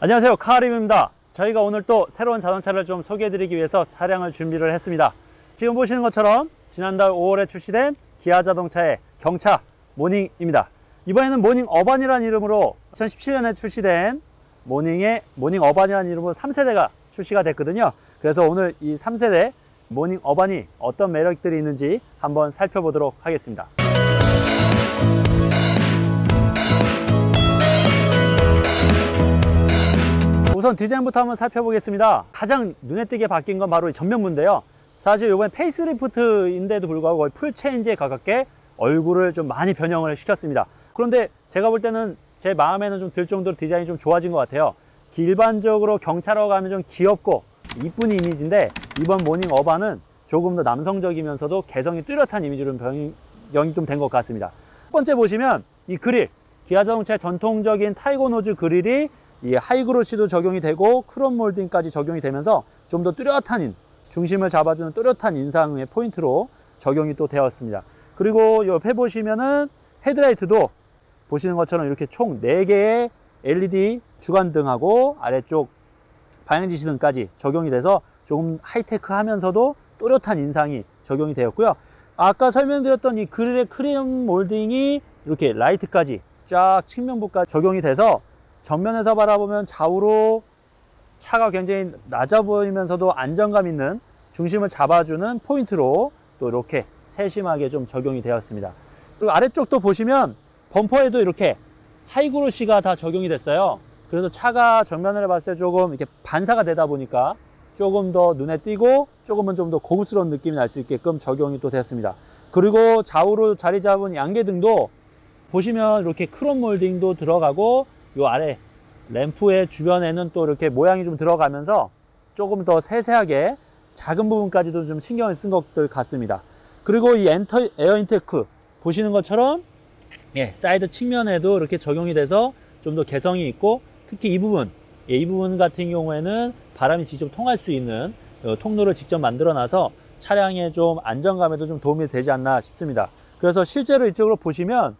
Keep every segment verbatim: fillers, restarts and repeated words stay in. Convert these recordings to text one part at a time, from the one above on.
안녕하세요, 카림입니다. 저희가 오늘 또 새로운 자동차를 좀 소개해드리기 위해서 차량을 준비를 했습니다. 지금 보시는 것처럼 지난달 오월에 출시된 기아 자동차의 경차 모닝입니다. 이번에는 모닝 어반이라는 이름으로 이천십칠 년에 출시된 모닝의 모닝 어반이라는 이름으로 삼 세대가 출시가 됐거든요. 그래서 오늘 이 삼 세대 모닝 어반이 어떤 매력들이 있는지 한번 살펴보도록 하겠습니다. 우선 디자인부터 한번 살펴보겠습니다. 가장 눈에 띄게 바뀐 건 바로 이 전면부인데요. 사실 이번에 페이스리프트인데도 불구하고 거의 풀체인지에 가깝게 얼굴을 좀 많이 변형을 시켰습니다. 그런데 제가 볼 때는 제 마음에는 좀 들 정도로 디자인이 좀 좋아진 것 같아요. 일반적으로 경차라고 하면 좀 귀엽고 이쁜 이미지인데 이번 모닝 어반은 조금 더 남성적이면서도 개성이 뚜렷한 이미지로 변형이 좀 된 것 같습니다. 첫 번째 보시면 이 그릴, 기아 자동차의 전통적인 타이거노즈 그릴이 이 하이그로시도 적용이 되고 크롬 몰딩까지 적용이 되면서 좀 더 뚜렷한 중심을 잡아주는 뚜렷한 인상의 포인트로 적용이 또 되었습니다. 그리고 옆에 보시면은 헤드라이트도 보시는 것처럼 이렇게 총 네 개의 엘이디 주간등하고 아래쪽 방향지시등까지 적용이 돼서 조금 하이테크하면서도 또렷한 인상이 적용이 되었고요. 아까 설명드렸던 이 그릴의 크롬 몰딩이 이렇게 라이트까지 쫙 측면부까지 적용이 돼서 전면에서 바라보면 좌우로 차가 굉장히 낮아 보이면서도 안정감 있는 중심을 잡아주는 포인트로 또 이렇게 세심하게 좀 적용이 되었습니다. 그리고 아래쪽도 보시면 범퍼에도 이렇게 하이그로시가 다 적용이 됐어요. 그래서 차가 정면을 봤을 때 조금 이렇게 반사가 되다 보니까 조금 더 눈에 띄고 조금은 좀 더 고급스러운 느낌이 날 수 있게끔 적용이 또 됐습니다. 그리고 좌우로 자리 잡은 양계등도 보시면 이렇게 크롬 몰딩도 들어가고 요 아래 램프의 주변에는 또 이렇게 모양이 좀 들어가면서 조금 더 세세하게 작은 부분까지도 좀 신경을 쓴 것들 같습니다. 그리고 이 엔터, 에어 인테크 보시는 것처럼 예, 사이드 측면에도 이렇게 적용이 돼서 좀 더 개성이 있고 특히 이 부분, 예, 이 부분 같은 경우에는 바람이 직접 통할 수 있는 어, 통로를 직접 만들어놔서 차량의 좀 안정감에도 좀 도움이 되지 않나 싶습니다. 그래서 실제로 이쪽으로 보시면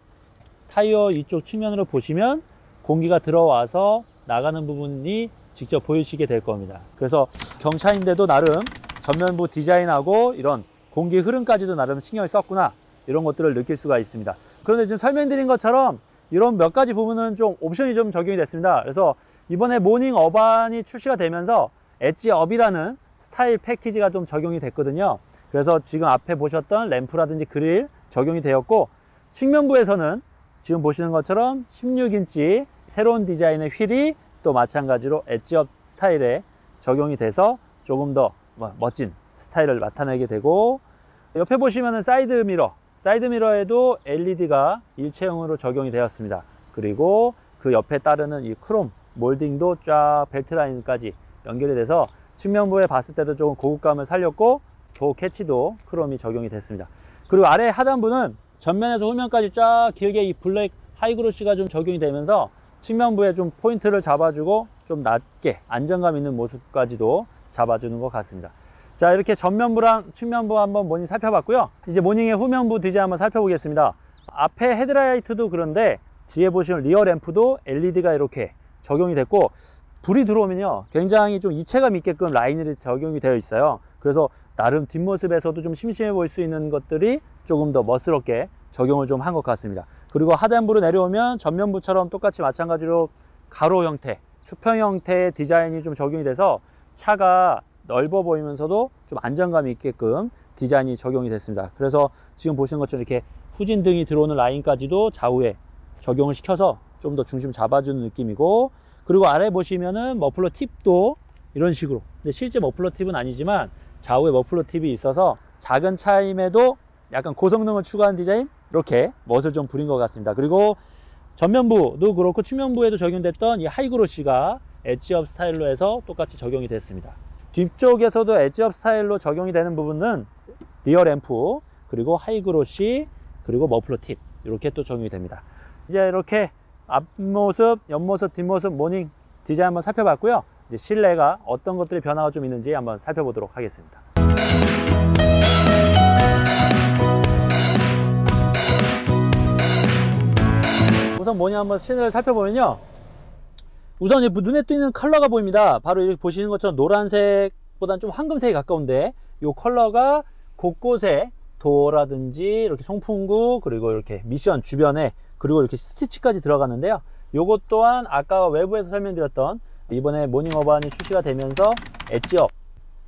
타이어 이쪽 측면으로 보시면 공기가 들어와서 나가는 부분이 직접 보이시게 될 겁니다. 그래서 경차인데도 나름 전면부 디자인하고 이런 공기 흐름까지도 나름 신경을 썼구나 이런 것들을 느낄 수가 있습니다. 그런데 지금 설명드린 것처럼 이런 몇 가지 부분은 좀 옵션이 좀 적용이 됐습니다. 그래서 이번에 모닝 어반이 출시가 되면서 엣지-업이라는 스타일 패키지가 좀 적용이 됐거든요. 그래서 지금 앞에 보셨던 램프라든지 그릴 적용이 되었고 측면부에서는 지금 보시는 것처럼 십육 인치 새로운 디자인의 휠이 또 마찬가지로 엣지-업 스타일에 적용이 돼서 조금 더 멋진 스타일을 나타내게 되고 옆에 보시면은 사이드 미러, 사이드 미러에도 엘이디가 일체형으로 적용이 되었습니다. 그리고 그 옆에 따르는 이 크롬 몰딩도 쫙 벨트 라인까지 연결이 돼서 측면부에 봤을 때도 조금 고급감을 살렸고 도어 캐치도 크롬이 적용이 됐습니다. 그리고 아래 하단부는 전면에서 후면까지 쫙 길게 이 블랙 하이그로시가 좀 적용이 되면서 측면부에 좀 포인트를 잡아주고 좀 낮게 안정감 있는 모습까지도 잡아주는 것 같습니다. 자, 이렇게 전면부랑 측면부 한번 모닝 살펴봤고요. 이제 모닝의 후면부 디자인 한번 살펴보겠습니다. 앞에 헤드라이트도 그런데 뒤에 보시면 리어 램프도 엘이디가 이렇게 적용이 됐고 불이 들어오면요 굉장히 좀 입체감 있게끔 라인이 적용이 되어 있어요. 그래서 나름 뒷모습에서도 좀 심심해 보일 수 있는 것들이 조금 더 멋스럽게 적용을 좀 한 것 같습니다. 그리고 하단부로 내려오면 전면부처럼 똑같이 마찬가지로 가로 형태, 수평 형태의 디자인이 좀 적용이 돼서 차가 넓어 보이면서도 좀 안정감 있게끔 디자인이 적용이 됐습니다. 그래서 지금 보시는 것처럼 이렇게 후진등이 들어오는 라인까지도 좌우에 적용을 시켜서 좀 더 중심 잡아주는 느낌이고 그리고 아래 보시면은 머플러 팁도 이런 식으로 근데 실제 머플러 팁은 아니지만 좌우에 머플러 팁이 있어서 작은 차임에도 약간 고성능을 추구한 디자인 이렇게 멋을 좀 부린 것 같습니다. 그리고 전면부도 그렇고 측면부에도 적용됐던 이 하이그로시가 엣지업 스타일로 해서 똑같이 적용이 됐습니다. 뒤쪽에서도 엣지업 스타일로 적용이 되는 부분은 리어 램프 그리고 하이그로시 그리고 머플러 팁 이렇게 또 적용이 됩니다. 이제 이렇게 앞모습, 옆모습, 뒷모습 모닝 디자인 한번 살펴봤고요. 이제 실내가 어떤 것들이 변화가 좀 있는지 한번 살펴보도록 하겠습니다. 우선 모닝 한번 실내를 살펴보면요 우선 눈에 띄는 컬러가 보입니다. 바로 이렇게 보시는 것처럼 노란색보다는 좀 황금색에 가까운데 이 컬러가 곳곳에 도어라든지 이렇게 송풍구 그리고 이렇게 미션 주변에 그리고 이렇게 스티치까지 들어가는데요. 요것 또한 아까 외부에서 설명드렸던 이번에 모닝 어반이 출시가 되면서 엣지업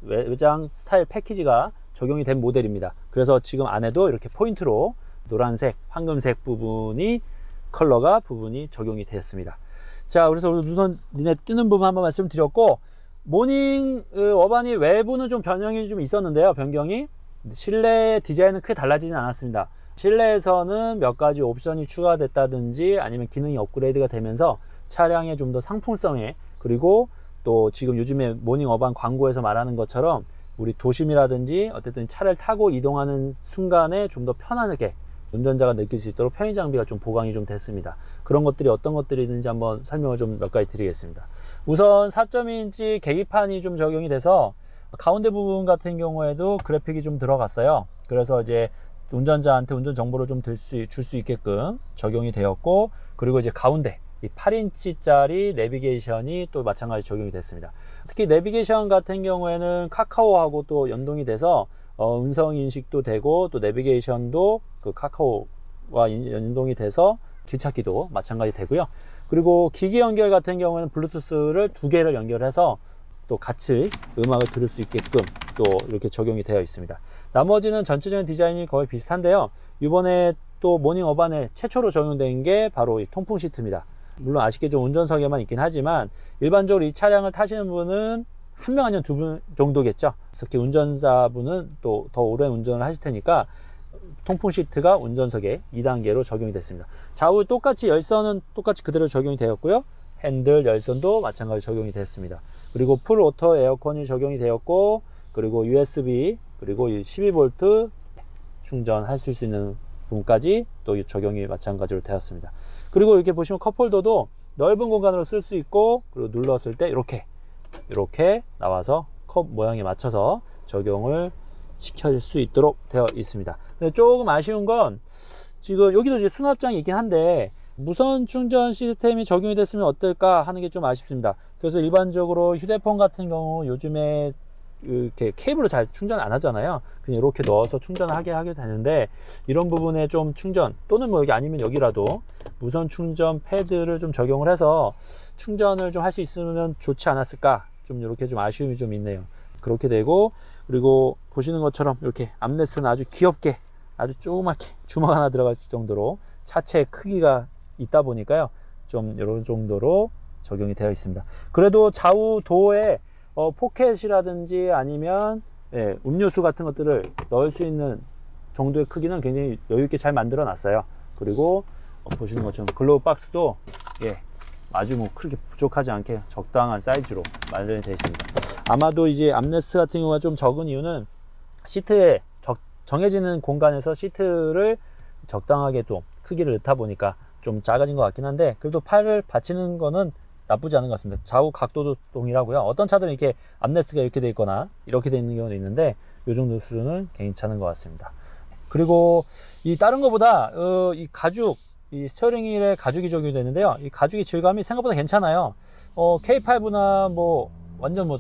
외장 스타일 패키지가 적용이 된 모델입니다. 그래서 지금 안에도 이렇게 포인트로 노란색, 황금색 부분이 컬러가 부분이 적용이 되었습니다. 자, 그래서 우선 눈에 띄는 부분 한번 말씀드렸고, 모닝 어반이 외부는 좀 변형이 좀 있었는데요. 변경이 실내 디자인은 크게 달라지진 않았습니다. 실내에서는 몇 가지 옵션이 추가됐다든지 아니면 기능이 업그레이드가 되면서 차량의 좀 더 상품성에, 그리고 또 지금 요즘에 모닝 어반 광고에서 말하는 것처럼 우리 도심이라든지 어쨌든 차를 타고 이동하는 순간에 좀 더 편안하게 운전자가 느낄 수 있도록 편의 장비가 좀 보강이 좀 됐습니다. 그런 것들이 어떤 것들이 있는지 한번 설명을 좀 몇 가지 드리겠습니다. 우선 사 점 이 인치 계기판이 좀 적용이 돼서 가운데 부분 같은 경우에도 그래픽이 좀 들어갔어요. 그래서 이제 운전자한테 운전 정보를 좀 줄 수, 줄 수 있게끔 적용이 되었고, 그리고 이제 가운데 이 팔 인치짜리 내비게이션이 또 마찬가지 적용이 됐습니다. 특히 내비게이션 같은 경우에는 카카오하고 또 연동이 돼서 어, 음성 인식도 되고 또 내비게이션도 그 카카오와 연동이 돼서 길 찾기도 마찬가지 되고요. 그리고 기기 연결 같은 경우에는 블루투스를 두 개를 연결해서 또 같이 음악을 들을 수 있게끔 또 이렇게 적용이 되어 있습니다. 나머지는 전체적인 디자인이 거의 비슷한데요. 이번에 또 모닝 어반에 최초로 적용된 게 바로 이 통풍 시트입니다. 물론 아쉽게 좀 운전석에만 있긴 하지만 일반적으로 이 차량을 타시는 분은 한 명 아니면 두 분 정도겠죠. 특히 운전자분은 또 더 오랜 운전을 하실 테니까 통풍 시트가 운전석에 이 단계로 적용이 됐습니다. 좌우 똑같이 열선은 똑같이 그대로 적용이 되었고요. 핸들 열선도 마찬가지 적용이 됐습니다. 그리고 풀 오토 에어컨이 적용이 되었고, 그리고 유에스비 그리고 십이 볼트 충전할 수 있는 부분까지 또 적용이 마찬가지로 되었습니다. 그리고 이렇게 보시면 컵홀더도 넓은 공간으로 쓸 수 있고, 그리고 눌렀을 때 이렇게 이렇게 나와서 컵 모양에 맞춰서 적용을 시킬 수 있도록 되어 있습니다. 근데 조금 아쉬운 건 지금 여기도 이제 수납장이 있긴 한데 무선 충전 시스템이 적용이 됐으면 어떨까 하는 게 좀 아쉽습니다. 그래서 일반적으로 휴대폰 같은 경우 요즘에 이렇게 케이블로 잘 충전 안 하잖아요. 그냥 이렇게 넣어서 충전하게 하게 되는데, 이런 부분에 좀 충전 또는 뭐 여기 아니면 여기라도 무선 충전 패드를 좀 적용을 해서 충전을 좀 할 수 있으면 좋지 않았을까, 좀 이렇게 좀 아쉬움이 좀 있네요. 그렇게 되고, 그리고 보시는 것처럼 이렇게 암레스트는 아주 귀엽게 아주 조그맣게 주먹 하나 들어갈 정도로 차체 크기가 있다 보니까요, 좀 이런 정도로 적용이 되어 있습니다. 그래도 좌우 도어에 어, 포켓이라든지 아니면 예, 음료수 같은 것들을 넣을 수 있는 정도의 크기는 굉장히 여유있게 잘 만들어 놨어요. 그리고 어, 보시는 것처럼 글로브 박스도 예, 아주 뭐 크게 부족하지 않게 적당한 사이즈로 마련이 되어 있습니다. 아마도 이제 암레스트 같은 경우가 좀 적은 이유는 시트에 적, 정해지는 공간에서 시트를 적당하게 또 크기를 넣다 보니까 좀 작아진 것 같긴 한데, 그래도 팔을 받치는 거는 나쁘지 않은 것 같습니다. 좌우 각도도 동일하고요. 어떤 차들은 이렇게 암레스트가 이렇게 돼 있거나 이렇게 돼 있는 경우도 있는데, 이 정도 수준은 괜찮은 것 같습니다. 그리고 이 다른 것보다 어, 이 가죽, 이 스티어링 휠에 가죽이 적용이 되는데요. 이 가죽이 질감이 생각보다 괜찮아요. 어, 케이 파이브나 뭐 완전 뭐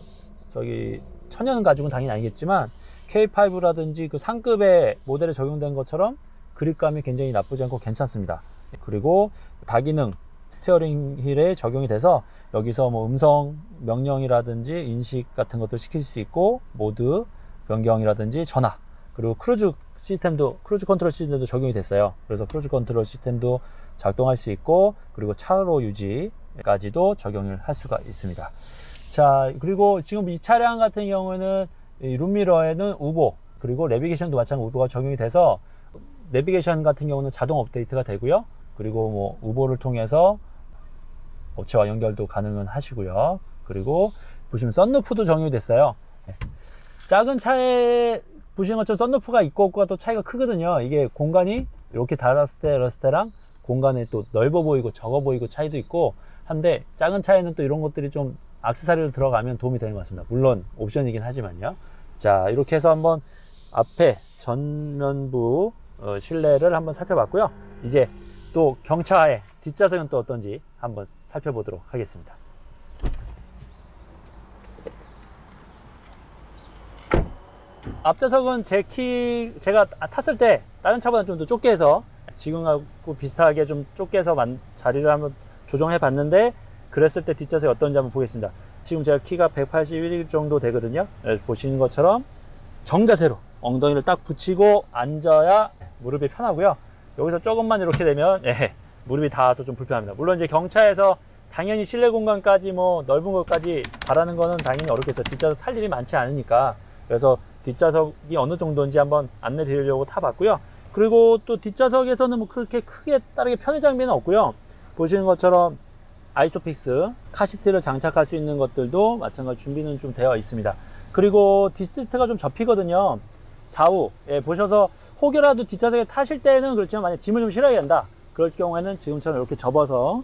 저기 천연 가죽은 당연히 아니겠지만 케이 파이브라든지 그 상급의 모델에 적용된 것처럼 그립감이 굉장히 나쁘지 않고 괜찮습니다. 그리고 다기능 스티어링 휠에 적용이 돼서 여기서 뭐 음성 명령이라든지 인식 같은 것도 시킬 수 있고, 모드 변경이라든지 전화, 그리고 크루즈 시스템도 크루즈 컨트롤 시스템도 적용이 됐어요. 그래서 크루즈 컨트롤 시스템도 작동할 수 있고, 그리고 차로 유지까지도 적용을 할 수가 있습니다. 자, 그리고 지금 이 차량 같은 경우에는 이 룸미러에는 우보 그리고 내비게이션도 마찬가지로 우보가 적용이 돼서 내비게이션 같은 경우는 자동 업데이트가 되고요. 그리고 뭐 우보를 통해서 업체와 연결도 가능은 하시고요. 그리고 보시면 썬루프도 적용이 됐어요. 네. 작은 차에 보시는 것처럼 썬루프가 있고 없고가 또 차이가 크거든요. 이게 공간이 이렇게 달았을 때 열었을 때랑 공간이 또 넓어 보이고 적어 보이고 차이도 있고 한데, 작은 차에는 또 이런 것들이 좀 액세서리로 들어가면 도움이 되는 것 같습니다. 물론 옵션이긴 하지만요. 자, 이렇게 해서 한번 앞에 전면부 어, 실내를 한번 살펴봤고요. 이제 또 경차의 뒷좌석은 또 어떤지 한번 살펴보도록 하겠습니다. 앞좌석은 제 키, 제가 탔을 때 다른 차보다 좀 더 좁게 해서 지금하고 비슷하게 좀 좁게 해서 자리를 한번 조정해 봤는데, 그랬을 때 뒷좌석이 어떤지 한번 보겠습니다. 지금 제가 키가 백팔십일 정도 되거든요. 네, 보시는 것처럼 정자세로 엉덩이를 딱 붙이고 앉아야 무릎이 편하고요. 여기서 조금만 이렇게 되면 예, 무릎이 닿아서 좀 불편합니다. 물론 이제 경차에서 당연히 실내 공간까지 뭐 넓은 것까지 바라는 거는 당연히 어렵겠죠. 뒷좌석 탈 일이 많지 않으니까. 그래서 뒷좌석이 어느 정도인지 한번 안내 드리려고 타봤고요. 그리고 또 뒷좌석에서는 뭐 그렇게 크게 다르게 편의 장비는 없고요. 보시는 것처럼 아이소픽스 카시트를 장착할 수 있는 것들도 마찬가지 준비는 좀 되어 있습니다. 그리고 뒷시트가 좀 접히거든요. 좌우 예, 보셔서 혹여라도 뒷좌석에 타실 때는 그렇지만 만약 짐을 좀 실어야 된다, 그럴 경우에는 지금처럼 이렇게 접어서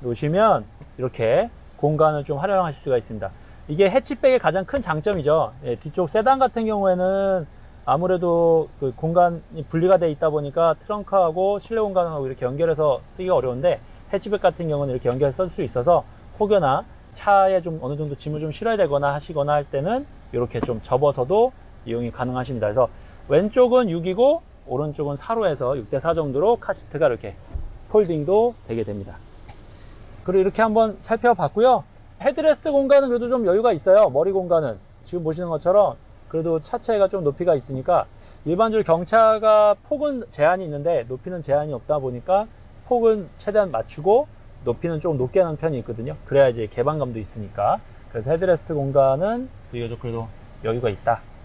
놓으시면 이렇게 공간을 좀 활용하실 수가 있습니다. 이게 해치백의 가장 큰 장점이죠. 예, 뒤쪽 세단 같은 경우에는 아무래도 그 공간이 분리가 돼 있다 보니까 트렁크하고 실내 공간하고 이렇게 연결해서 쓰기가 어려운데, 해치백 같은 경우는 이렇게 연결해서 쓸 수 있어서 혹여나 차에 좀 어느 정도 짐을 좀 실어야 되거나 하시거나 할 때는 이렇게 좀 접어서도 이용이 가능하십니다. 그래서 왼쪽은 육이고 오른쪽은 사로 해서 육 대 사 정도로 카시트가 이렇게 폴딩도 되게 됩니다. 그리고 이렇게 한번 살펴봤고요. 헤드레스트 공간은 그래도 좀 여유가 있어요. 머리 공간은 지금 보시는 것처럼 그래도 차체가 좀 높이가 있으니까, 일반적으로 경차가 폭은 제한이 있는데 높이는 제한이 없다 보니까 폭은 최대한 맞추고 높이는 좀 높게 하는 편이 있거든요. 그래야지 개방감도 있으니까. 그래서 헤드레스트 공간은 비교적 그래도 여유가 있다.